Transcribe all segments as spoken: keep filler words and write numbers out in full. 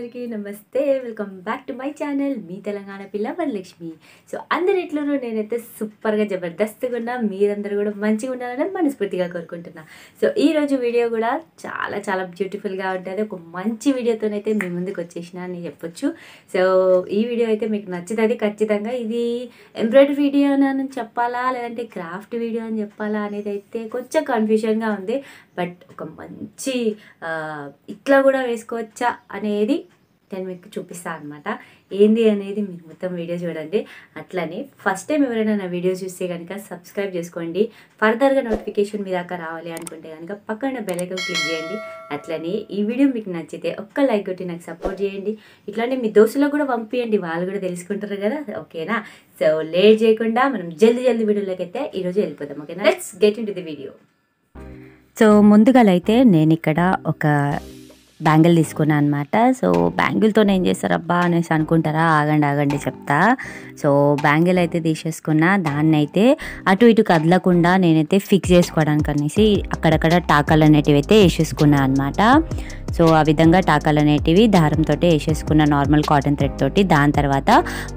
అందరికీ నమస్తే, welcome back to my channel. మీ తెలంగాణ పిల్ల వరలక్ష్మి. సో అందరు ఎట్లనో, నేనైతే సూపర్గా జబర్దస్త్గా ఉన్నా. మీరందరూ కూడా మంచిగా ఉండాలని మనస్ఫూర్తిగా కోరుకుంటున్నా. సో ఈరోజు వీడియో కూడా చాలా చాలా బ్యూటిఫుల్గా ఉంటుంది. ఒక మంచి వీడియోతోనైతే మీ ముందుకు వచ్చేసినా అని చెప్పొచ్చు. సో ఈ వీడియో అయితే మీకు నచ్చుతుంది ఖచ్చితంగా. ఇది ఎంబ్రాయిడరీ వీడియో అని చెప్పాలా, లేదంటే క్రాఫ్ట్ వీడియో అని చెప్పాలా అనేది అయితే కొంచెం కన్ఫ్యూషన్గా ఉంది. బట్ ఒక మంచి ఇట్లా కూడా వేసుకోవచ్చా అనేది నేను మీకు చూపిస్తాను అనమాట. ఏంది అనేది మీకు మొత్తం వీడియో చూడండి. అట్లనే ఫస్ట్ టైం ఎవరైనా నా వీడియో చూస్తే కనుక సబ్స్క్రైబ్ చేసుకోండి. ఫర్దర్గా నోటిఫికేషన్ మీ దాకా రావాలి అనుకుంటే కనుక పక్కన బెల్ ఐకాన్ క్లిక్ చేయండి. అట్లనే ఈ వీడియో మీకు నచ్చితే ఒక్క లైక్ కొట్టి నాకు సపోర్ట్ చేయండి. ఇట్లానే మీ దోస్తులకు కూడా పంపియండి, వాళ్ళు కూడా తెలుసుకుంటారు కదా. ఓకేనా? సో లేట్ చేయకుండా మనం జల్దీ జల్దీ వీడియోలోకి అయితే ఈరోజు వెళ్ళిపోతాం. ఓకేనా? Let's get into the video. So ముందుగా అయితే నేను ఇక్కడ ఒక బ్యాంగిల్ తీసుకున్నాను అనమాట. సో బ్యాంగిల్తో ఏం చేస్తారబ్బా అనేసి అనుకుంటారా, ఆగండి ఆగండి చెప్తా. సో బ్యాంగిల్ అయితే తీసేసుకున్నా. దాన్ని అయితే అటు ఇటు కదలకుండా నేనైతే ఫిక్స్ చేసుకోవడానికి అనేసి అక్కడక్కడ టాకాలు అనేటివి అయితే వేసేసుకున్నాను అనమాట. సో ఆ విధంగా టాకాలు అనేటివి దారంతో వేసేసుకున్న నార్మల్ కాటన్ థ్రెడ్ తోటి. దాని తర్వాత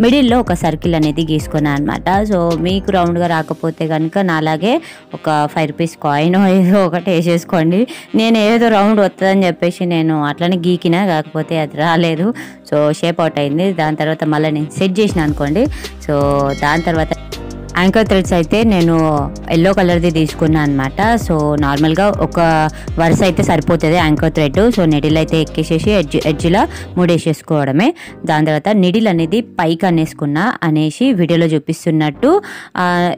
మిడిల్లో ఒక సర్కిల్ అనేది గీసుకున్నాను అనమాట. సో మీకు రౌండ్గా రాకపోతే కనుక నాలాగే ఒక ఫైవ్ రూపీస్ కాయిన్ ఏదో ఒకటి వేసేసుకోండి. నేను ఏదో రౌండ్ వస్తుందని చెప్పేసి నేను అట్లనే గీకినా, కాకపోతే అది రాలేదు. సో షేప్ అవుట్ అయింది. దాని తర్వాత మళ్ళీ నేను సెట్ చేసిన అనుకోండి. సో దాని తర్వాత యాంకర్ థ్రెడ్స్ అయితే నేను ఎల్లో కలర్ది తీసుకున్నాను అనమాట. సో నార్మల్గా ఒక వరుస అయితే సరిపోతుంది యాంకర్ థ్రెడ్. సో నిడిల్ అయితే ఎక్కేసేసి ఎడ్జ్ ఎడ్జ్లా మూడేసేసుకోవడమే. దాని తర్వాత నిడిల్ అనేది పైకి అనేసుకున్నా అనేసి వీడియోలో చూపిస్తున్నట్టు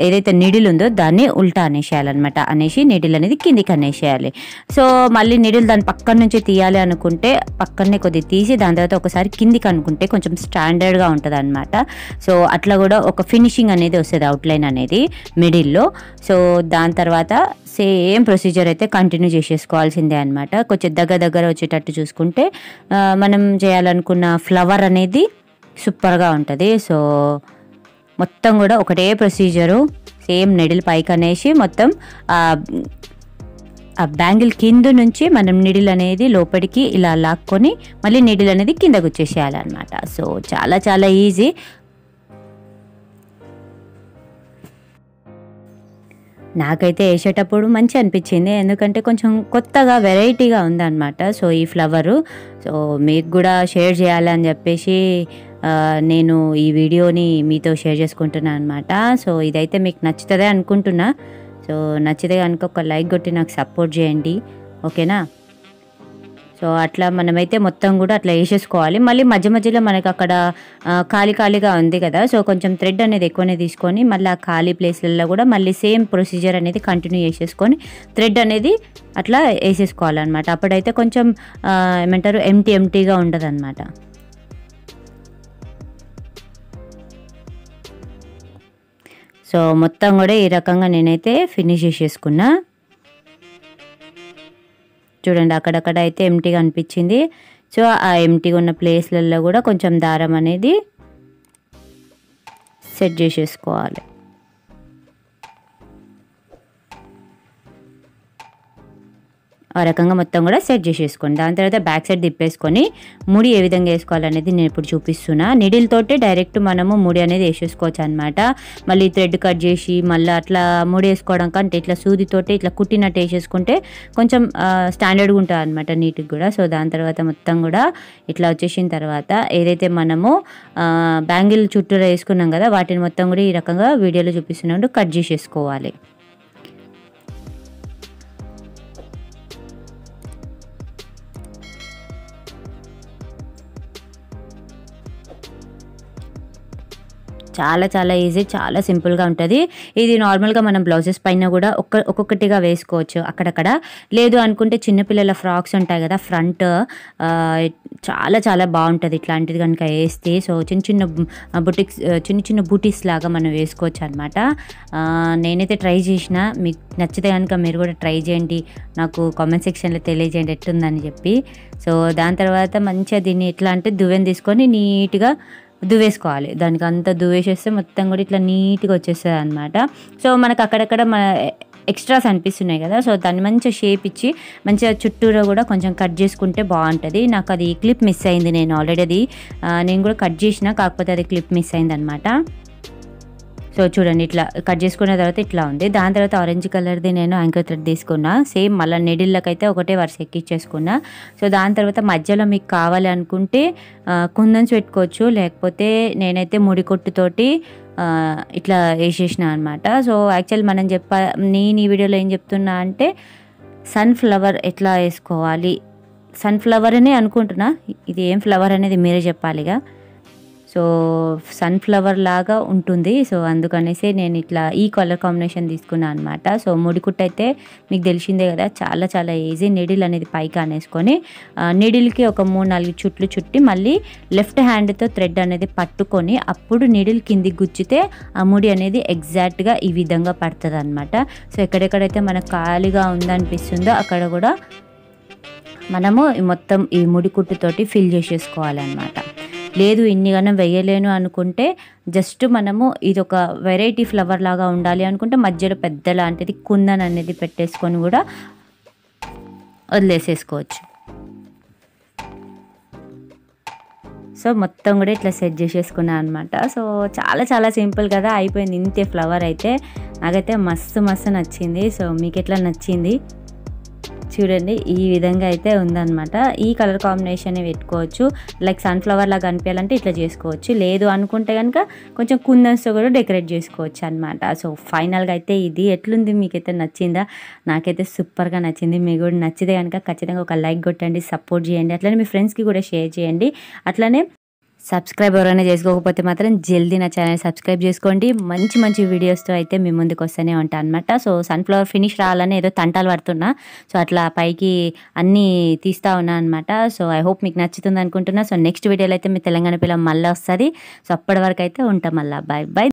ఏదైతే నిడిల్ ఉందో దాన్ని ఉల్టా అనేసేయాలన్నమాట. అనేసి నిడిల్ అనేది కిందికి అనేసేయాలి. సో మళ్ళీ నిడిల్ దాని పక్కన నుంచి తీయాలి అనుకుంటే పక్కనే కొద్దిగా తీసి దాని తర్వాత ఒకసారి కిందికి అనుకుంటే కొంచెం స్టాండర్డ్గా ఉంటుంది అనమాట. సో అట్లా కూడా ఒక ఫినిషింగ్ అనేది వస్తుంది అవుట్ లైన్ అనేది మిడిల్లో. సో దాని తర్వాత సేమ్ ప్రొసీజర్ అయితే కంటిన్యూ చేసేసుకోవాల్సిందే అనమాట. కొంచెం దగ్గర దగ్గర వచ్చేటట్టు చూసుకుంటే మనం చేయాలనుకున్న ఫ్లవర్ అనేది సూపర్గా ఉంటుంది. సో మొత్తం కూడా ఒకటే ప్రొసీజరు, సేమ్ నిడిల్ పైకి అనేసి మొత్తం ఆ బ్యాంగిల్ కింద నుంచి మనం నిడిల్ అనేది లోపలికి ఇలా లాక్కొని మళ్ళీ నిడిల్ అనేది కిందకు వచ్చేసేయాలన్నమాట. సో చాలా చాలా ఈజీ. నాకైతే వేసేటప్పుడు మంచి అనిపించింది, ఎందుకంటే కొంచెం కొత్తగా వెరైటీగా ఉందన్నమాట. సో ఈ ఫ్లవరు సో మీకు కూడా షేర్ చేయాలని చెప్పేసి నేను ఈ వీడియోని మీతో షేర్ చేసుకుంటున్నాను అనమాట. సో ఇదైతే మీకు నచ్చుతుందే అనుకుంటున్నా. సో నచ్చితే కనుక ఒక లైక్ కొట్టి నాకు సపోర్ట్ చేయండి. ఓకేనా? సో అట్లా మనమైతే మొత్తం కూడా అట్లా వేసేసుకోవాలి. మళ్ళీ మధ్య మధ్యలో మనకు అక్కడ ఖాళీ ఖాళీగా ఉంది కదా, సో కొంచెం థ్రెడ్ అనేది ఎక్కువనే తీసుకొని మళ్ళీ ఆ ఖాళీ ప్లేస్లలో కూడా మళ్ళీ సేమ్ ప్రొసీజర్ అనేది కంటిన్యూ చేసేసుకొని థ్రెడ్ అనేది అట్లా వేసేసుకోవాలన్నమాట. అప్పుడైతే కొంచెం ఏమంటారు ఎంటీ ఎంటీగా ఉండదు అనమాట. సో మొత్తం కూడా ఈ రకంగా నేనైతే ఫినిష్ చేసేసుకున్నా. చూడండి, అక్కడక్కడ అయితే ఎంటీగా అనిపించింది. సో ఆ ఎంటీగా ఉన్న ప్లేస్లలో కూడా కొంచెం దారం అనేది సెట్ చేసేసుకోవాలి. ఆ రకంగా మొత్తం కూడా సెట్ చేసేసుకోండి. దాని తర్వాత బ్యాక్ సైడ్ తిప్పేసుకొని ముడి ఏ విధంగా వేసుకోవాలనేది నేను ఇప్పుడు చూపిస్తున్నా. నీడిల్ తోటే డైరెక్ట్ మనము ముడి అనేది వేసేసుకోవచ్చు అనమాట. మళ్ళీ థ్రెడ్ కట్ చేసి మళ్ళీ అట్లా ముడి వేసుకోవడం కంటే ఇట్లా సూదితోటే ఇట్లా కుట్టినట్టు వేసేసుకుంటే కొంచెం స్టాండర్డ్గా ఉంటుంది అనమాట, నీట్గా కూడా. సో దాని తర్వాత మొత్తం కూడా ఇట్లా వచ్చేసిన తర్వాత ఏదైతే మనము బ్యాంగిల్ చుట్టూ వేసుకున్నాం కదా, వాటిని మొత్తం కూడా ఈ రకంగా వీడియోలో చూపిస్తున్నట్టు కట్ చేసేసుకోవాలి. చాలా చాలా ఈజీ, చాలా సింపుల్గా ఉంటుంది ఇది. నార్మల్గా మనం బ్లౌజెస్ పైన కూడా ఒక్క ఒక్కొక్కటిగా వేసుకోవచ్చు అక్కడక్కడ. లేదు అనుకుంటే చిన్నపిల్లల ఫ్రాక్స్ ఉంటాయి కదా ఫ్రంట్, చాలా చాలా బాగుంటుంది ఇట్లాంటిది కనుక వేస్తే. సో చిన్న చిన్న బుటిక్స్ చిన్న చిన్న బూటీస్ లాగా మనం వేసుకోవచ్చు అనమాట. నేనైతే ట్రై చేసిన, మీకు నచ్చితే కనుక మీరు కూడా ట్రై చేయండి. నాకు కామెంట్ సెక్షన్లో తెలియజేయండి ఎట్టుందని చెప్పి. సో దాని తర్వాత మంచిగా దీన్ని ఎట్లా అంటే దువ్వెని తీసుకొని నీట్గా దువ్వేసుకోవాలి. దానికి అంతా దువ్వేసేస్తే మొత్తం కూడా ఇట్లా నీట్గా వచ్చేస్తుంది అనమాట. సో మనకు అక్కడక్కడ మన ఎక్స్ట్రాస్ అనిపిస్తున్నాయి కదా, సో దాన్ని మంచి షేప్ ఇచ్చి మంచిగా చుట్టూరా కూడా కొంచెం కట్ చేసుకుంటే బాగుంటుంది. నాకు అది క్లిప్ మిస్ అయింది, నేను ఆల్రెడీ అది నేను కూడా కట్ చేసిన, కాకపోతే అది క్లిప్ మిస్ అయింది అనమాట. సో చూడండి ఇట్లా కట్ చేసుకున్న తర్వాత ఇట్లా ఉంది. దాని తర్వాత ఆరెంజ్ కలర్ది నేను యాంకర్ థ్రెడ్ తీసుకున్నా, సేమ్ మళ్ళీ నెడిళ్ళకైతే ఒకటే వరుస ఎక్కిచ్చేసుకున్నా. సో దాని తర్వాత మధ్యలో మీకు కావాలి అనుకుంటే కుందన్స్ పెట్టుకోవచ్చు, లేకపోతే నేనైతే ముడి కొట్టుతోటి ఇట్లా వేసేసిన అనమాట. సో యాక్చువల్ మనం చెప్ప నేను ఈ వీడియోలో ఏం చెప్తున్నా అంటే సన్ఫ్లవర్ ఎట్లా వేసుకోవాలి, సన్ఫ్లవర్ అనే అనుకుంటున్నా, ఇది ఏం ఫ్లవర్ అనేది మీరే చెప్పాలిగా. సో సన్ఫ్లవర్ లాగా ఉంటుంది, సో అందుకనేసి నేను ఇట్లా ఈ కలర్ కాంబినేషన్ తీసుకున్నాను అనమాట. సో ముడికుట్టు అయితే మీకు తెలిసిందే కదా, చాలా చాలా ఈజీ. నిడిల్ అనేది పైకి అనేసుకొని నిడిల్కి ఒక మూడు నాలుగు చుట్లు చుట్టి మళ్ళీ లెఫ్ట్ హ్యాండ్తో థ్రెడ్ అనేది పట్టుకొని అప్పుడు నిడిల్ కింది గుచ్చితే ఆ ముడి అనేది ఎగ్జాక్ట్గా ఈ విధంగా పడుతుంది అనమాట. సో ఎక్కడెక్కడైతే మనకు ఖాళీగా ఉందనిపిస్తుందో అక్కడ కూడా మనము మొత్తం ఈ ముడికుట్టుతోటి ఫిల్ చేసేసుకోవాలన్నమాట. లేదు ఇన్ని గనం వేయలేను అనుకుంటే జస్ట్ మనము ఇది ఒక వెరైటీ ఫ్లవర్ లాగా ఉండాలి అనుకుంటే మధ్యలో పెద్ద లాంటిది కుందన్ అనేది పెట్టేసుకొని కూడా వదిలేసేసుకోవచ్చు. సో మొత్తం కూడా ఇట్లా సెట్ చేసేసుకున్నాను అనమాట. సో చాలా చాలా సింపుల్ కదా అయిపోయింది, ఇంతే ఫ్లవర్ అయితే. నాకైతే మస్తు మస్తు నచ్చింది. సో మీకు ఎట్లా నచ్చింది చూడండి, ఈ విధంగా అయితే ఉందన్నమాట. ఈ కలర్ కాంబినేషన్ పెట్టుకోవచ్చు, లైక్ సన్ఫ్లవర్ లాగా అనిపించాలంటే ఇట్లా చేసుకోవచ్చు, లేదు అనుకుంటే కనుక కొంచెం కుందన్స్తో కూడా డెకరేట్ చేసుకోవచ్చు అనమాట. సో ఫైనల్గా అయితే ఇది ఎట్లుంది, మీకైతే నచ్చిందా? నాకైతే సూపర్గా నచ్చింది. మీకు కూడా నచ్చితే కనుక ఖచ్చితంగా ఒక లైక్ కొట్టండి, సపోర్ట్ చేయండి, అట్లనే మీ ఫ్రెండ్స్కి కూడా షేర్ చేయండి. అట్లనే సబ్స్క్రైబ్ ఎవరైనా చేసుకోకపోతే మాత్రం జల్దీ నా ఛానల్ సబ్స్క్రైబ్ చేసుకోండి. మంచి మంచి వీడియోస్తో అయితే మీ ముందుకు వస్తూనే ఉంటాను అనమాట. సో సన్ఫ్లవర్ ఫినిష్ రావాలని ఏదో తంటాలు పడుతున్నా, సో అట్లా పైకి అన్నీ తీస్తూ ఉన్నా అనమాట. సో ఐ హోప్ మీకు నచ్చుతుంది అనుకుంటున్నా. సో నెక్స్ట్ వీడియోలో అయితే మీ తెలంగాణ పిల్ల మళ్ళీ వస్తుంది. సో అప్పటి వరకు అయితే ఉంటాం, మళ్ళీ బాయ్ బాయ్.